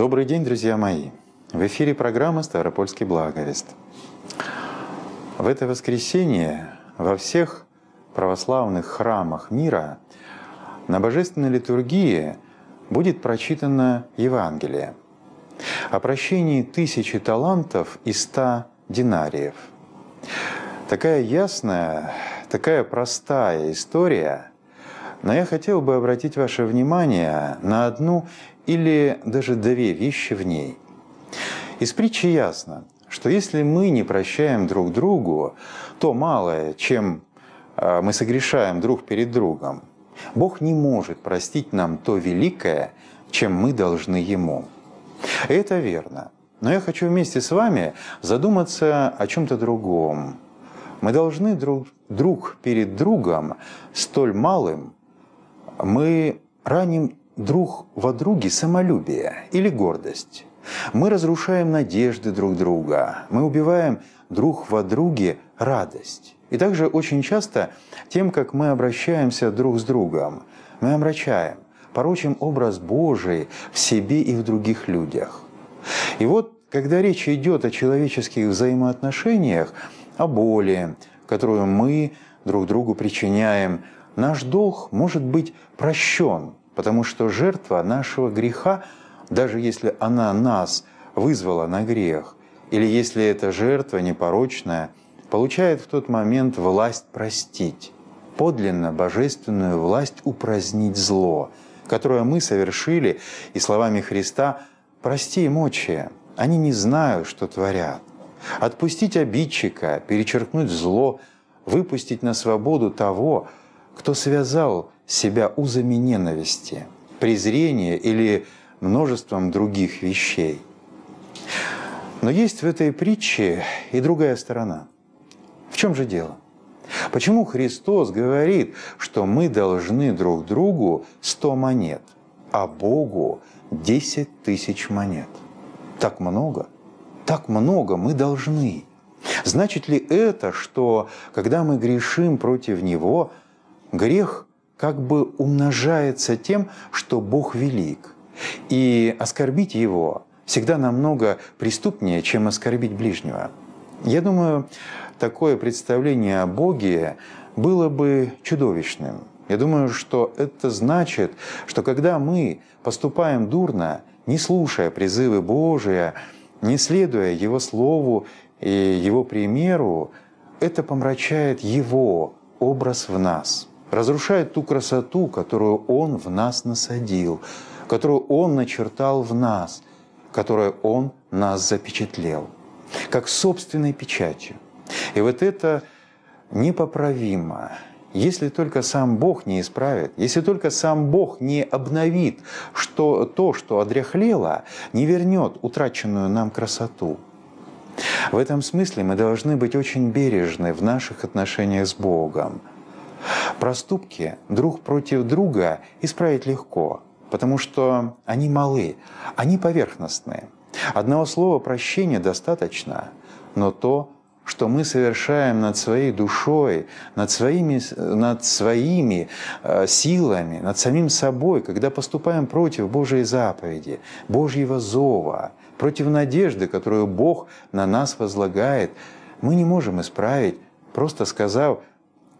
Добрый день, друзья мои! В эфире программа «Ставропольский благовест». В это воскресенье во всех православных храмах мира на Божественной литургии будет прочитано Евангелие о прощении 1000 талантов и 100 динариев. Такая ясная, такая простая история, но я хотел бы обратить ваше внимание на одну или даже две вещи в ней. Из притчи ясно, что если мы не прощаем друг другу, то малое, чем мы согрешаем друг перед другом, Бог не может простить нам то великое, чем мы должны Ему. И это верно. Но я хочу вместе с вами задуматься о чем-то другом. Мы должны друг перед другом столь малым, мы раним друг во друге самолюбие или гордость. Мы разрушаем надежды друг друга, мы убиваем друг во друге радость. И также очень часто тем, как мы обращаемся друг с другом, мы омрачаем, порочим образ Божий в себе и в других людях. И вот, когда речь идет о человеческих взаимоотношениях, о боли, которую мы друг другу причиняем, наш долг может быть прощен, потому что жертва нашего греха, даже если она нас вызвала на грех, или если эта жертва непорочная, получает в тот момент власть простить, подлинно божественную власть упразднить зло, которое мы совершили, и словами Христа «Прости им, Отче, они не знают, что творят». Отпустить обидчика, перечеркнуть зло, выпустить на свободу того, кто связал себя узами ненависти, презрения или множеством других вещей. Но есть в этой притче и другая сторона. В чем же дело? Почему Христос говорит, что мы должны друг другу 100 монет, а Богу 10 000 монет? Так много? Так много мы должны. Значит ли это, что когда мы грешим против Него, грех как бы умножается тем, что Бог велик, и оскорбить Его всегда намного преступнее, чем оскорбить ближнего? Я думаю, такое представление о Боге было бы чудовищным. Я думаю, что это значит, что когда мы поступаем дурно, не слушая призывы Божия, не следуя Его Слову и Его примеру, это помрачает Его образ в нас, разрушает ту красоту, которую Он в нас насадил, которую Он начертал в нас, которую Он нас запечатлел, как собственной печатью. И вот это непоправимо. Если только сам Бог не исправит, если только сам Бог не обновит то, что одряхлело, не вернет утраченную нам красоту. В этом смысле мы должны быть очень бережны в наших отношениях с Богом. Проступки друг против друга исправить легко, потому что они малы, они поверхностные. Одного слова прощения достаточно, но то, что мы совершаем над своей душой, над своими силами, над самим собой, когда поступаем против Божьей заповеди, Божьего зова, против надежды, которую Бог на нас возлагает, мы не можем исправить, просто сказав: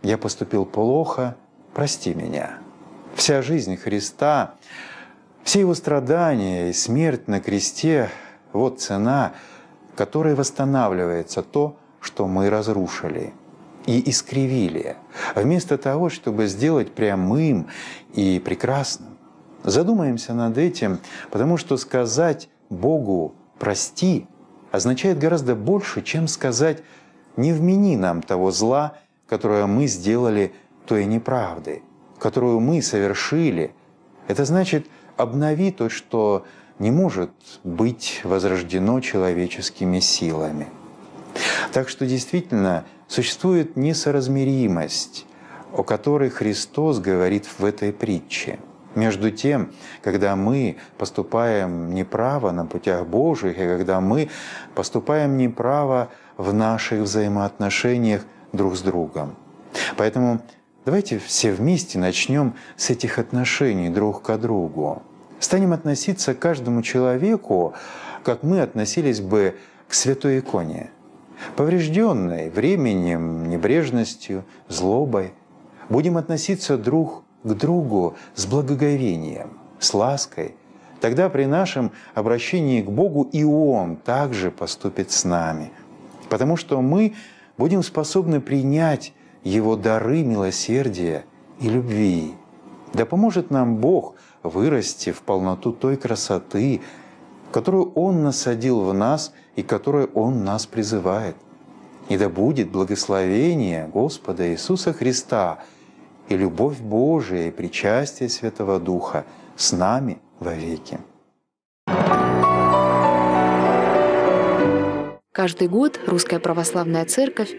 «Я поступил плохо, прости меня». Вся жизнь Христа, все Его страдания и смерть на кресте – вот цена, которой восстанавливается то, что мы разрушили и искривили, вместо того, чтобы сделать прямым и прекрасным. Задумаемся над этим, потому что сказать Богу «прости» означает гораздо больше, чем сказать «не вмени нам того зла, которое мы сделали, той неправды, которую мы совершили». Это значит «обнови то, что не может быть возрождено человеческими силами». Так что действительно существует несоразмеримость, о которой Христос говорит в этой притче. Между тем, когда мы поступаем неправо на путях Божьих, и когда мы поступаем неправо в наших взаимоотношениях друг с другом. Поэтому давайте все вместе начнем с этих отношений друг к другу. станем относиться к каждому человеку, как мы относились бы к святой иконе, поврежденной временем, небрежностью, злобой. Будем относиться друг к другу с благоговением, с лаской. Тогда при нашем обращении к Богу и Он также поступит с нами, потому что мы будем способны принять Его дары милосердия и любви. Да поможет нам Бог вырасти в полноту той красоты, которую Он насадил в нас и которую Он нас призывает. И да будет благословение Господа Иисуса Христа и любовь Божия и причастие Святого Духа с нами вовеки. Каждый год Русская Православная Церковь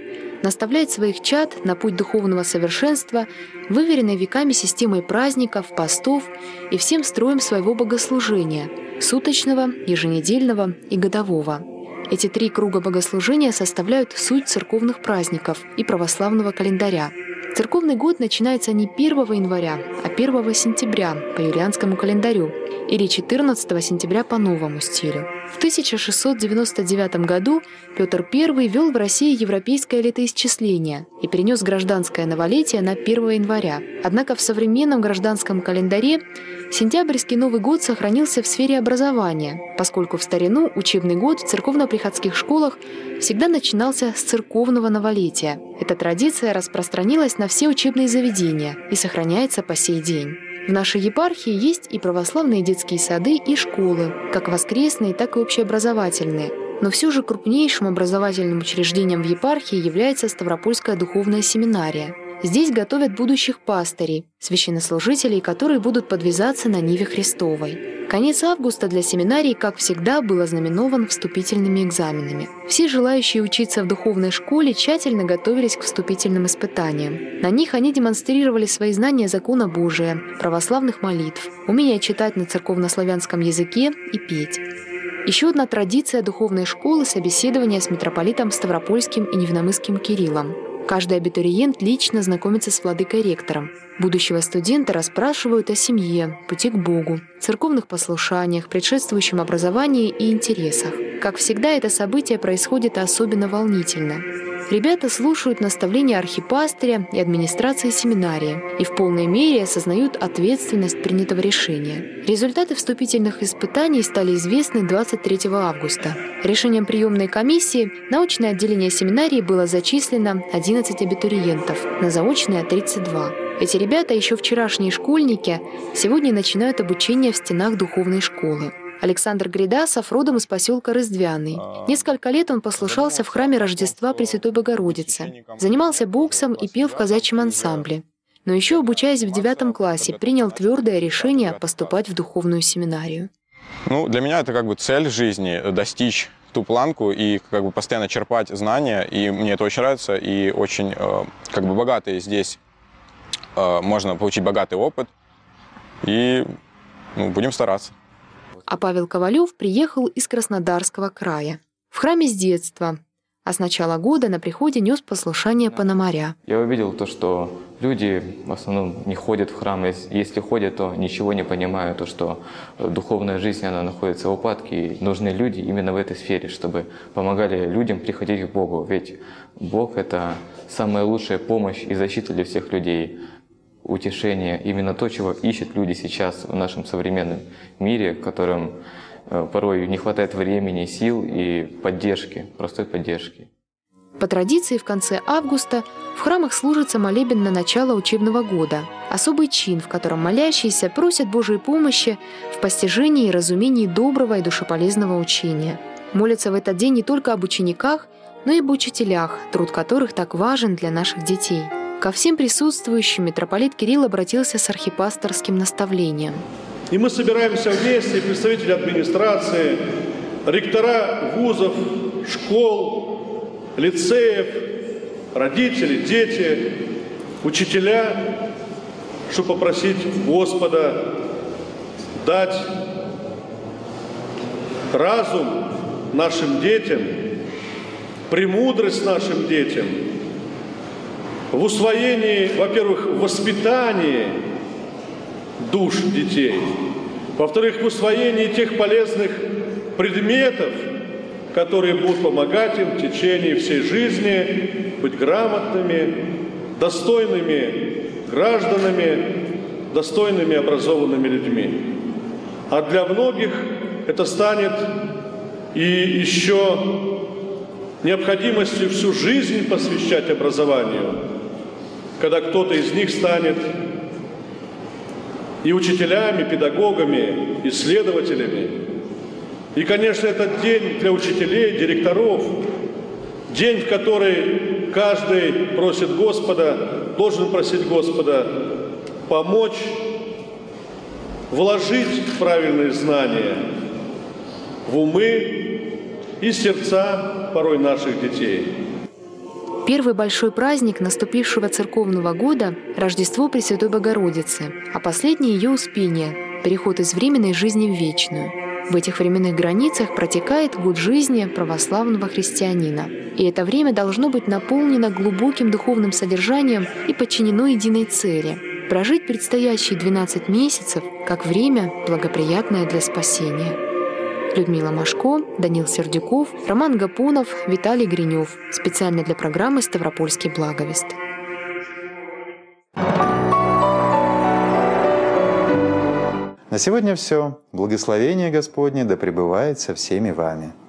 наставляет своих чад на путь духовного совершенства, выверенной веками системой праздников, постов и всем строем своего богослужения – суточного, еженедельного и годового. Эти три круга богослужения составляют суть церковных праздников и православного календаря. Церковный год начинается не 1 января, а 1 сентября по юлианскому календарю или 14 сентября по новому стилю. В 1699 году Петр I ввел в России европейское летоисчисление и перенес гражданское новолетие на 1 января. Однако в современном гражданском календаре сентябрьский Новый год сохранился в сфере образования, поскольку в старину учебный год в церковно-приходских школах всегда начинался с церковного новолетия. Эта традиция распространилась на все учебные заведения и сохраняется по сей день. В нашей епархии есть и православные детские сады, и школы, как воскресные, так и общеобразовательные. Но все же крупнейшим образовательным учреждением в епархии является Ставропольская духовная семинария. Здесь готовят будущих пастырей, священнослужителей, которые будут подвязаться на ниве Христовой. Конец августа для семинарии, как всегда, был ознаменован вступительными экзаменами. Все желающие учиться в духовной школе тщательно готовились к вступительным испытаниям. На них они демонстрировали свои знания закона Божия, православных молитв, умение читать на церковнославянском языке и петь. Еще одна традиция духовной школы – собеседование с митрополитом Ставропольским и Невиномысским Кириллом. Каждый абитуриент лично знакомится с владыкой-ректором. Будущего студента расспрашивают о семье, пути к Богу, церковных послушаниях, предшествующем образовании и интересах. Как всегда, это событие происходит особенно волнительно. Ребята слушают наставления архипастыря и администрации семинарии и в полной мере осознают ответственность принятого решения. Результаты вступительных испытаний стали известны 23 августа. Решением приемной комиссии научное отделение семинарии было зачислено 11 абитуриентов, на заочное – 32. Эти ребята, еще вчерашние школьники, сегодня начинают обучение в стенах духовной школы. Александр Гридасов родом из поселка Рыздвяный. Несколько лет он послушался в храме Рождества Пресвятой Богородицы, занимался боксом и пел в казачьем ансамбле. Но еще, обучаясь в 9 классе, принял твердое решение поступать в духовную семинарию. Ну, для меня это как бы цель жизни – достичь ту планку и как бы постоянно черпать знания. И мне это очень нравится, и очень как бы богатые здесь, можно получить богатый опыт. И будем стараться. А Павел Ковалев приехал из Краснодарского края. В храме с детства. А с начала года на приходе нес послушание пономаря. Я увидел то, что люди в основном не ходят в храм. Если ходят, то ничего не понимают. То, что духовная жизнь, она находится в упадке. И нужны люди именно в этой сфере, чтобы помогали людям приходить к Богу. Ведь Бог – это самая лучшая помощь и защита для всех людей. Утешение, именно то, чего ищут люди сейчас в нашем современном мире, в котором порой не хватает времени, сил и поддержки, простой поддержки. По традиции, в конце августа в храмах служится молебен на начало учебного года. Особый чин, в котором молящиеся просят Божьей помощи в постижении и разумении доброго и душеполезного учения. Молятся в этот день не только об учениках, но и об учителях, труд которых так важен для наших детей. Ко всем присутствующим митрополит Кирилл обратился с архипасторским наставлением. И мы собираемся вместе, представители администрации, ректора вузов, школ, лицеев, родители, дети, учителя, чтобы попросить Господа дать разум нашим детям, премудрость нашим детям, в усвоении, во-первых, в воспитании душ детей, во-вторых, в усвоении тех полезных предметов, которые будут помогать им в течение всей жизни быть грамотными, достойными гражданами, достойными образованными людьми. А для многих это станет и еще необходимостью всю жизнь посвящать образованию, когда кто-то из них станет и учителями, педагогами, исследователями. И, конечно, этот день для учителей, директоров, день, в который каждый просит Господа, должен просить Господа помочь, вложить правильные знания в умы и сердца порой наших детей. Первый большой праздник наступившего церковного года – Рождество Пресвятой Богородицы, а последнее – ее Успение, переход из временной жизни в вечную. В этих временных границах протекает год жизни православного христианина. И это время должно быть наполнено глубоким духовным содержанием и подчинено единой цели – прожить предстоящие 12 месяцев как время, благоприятное для спасения. Людмила Машко, Данил Сердюков, Роман Гапунов, Виталий Гринев. Специально для программы «Ставропольский благовест». На сегодня все. Благословение Господне да пребывает со всеми вами.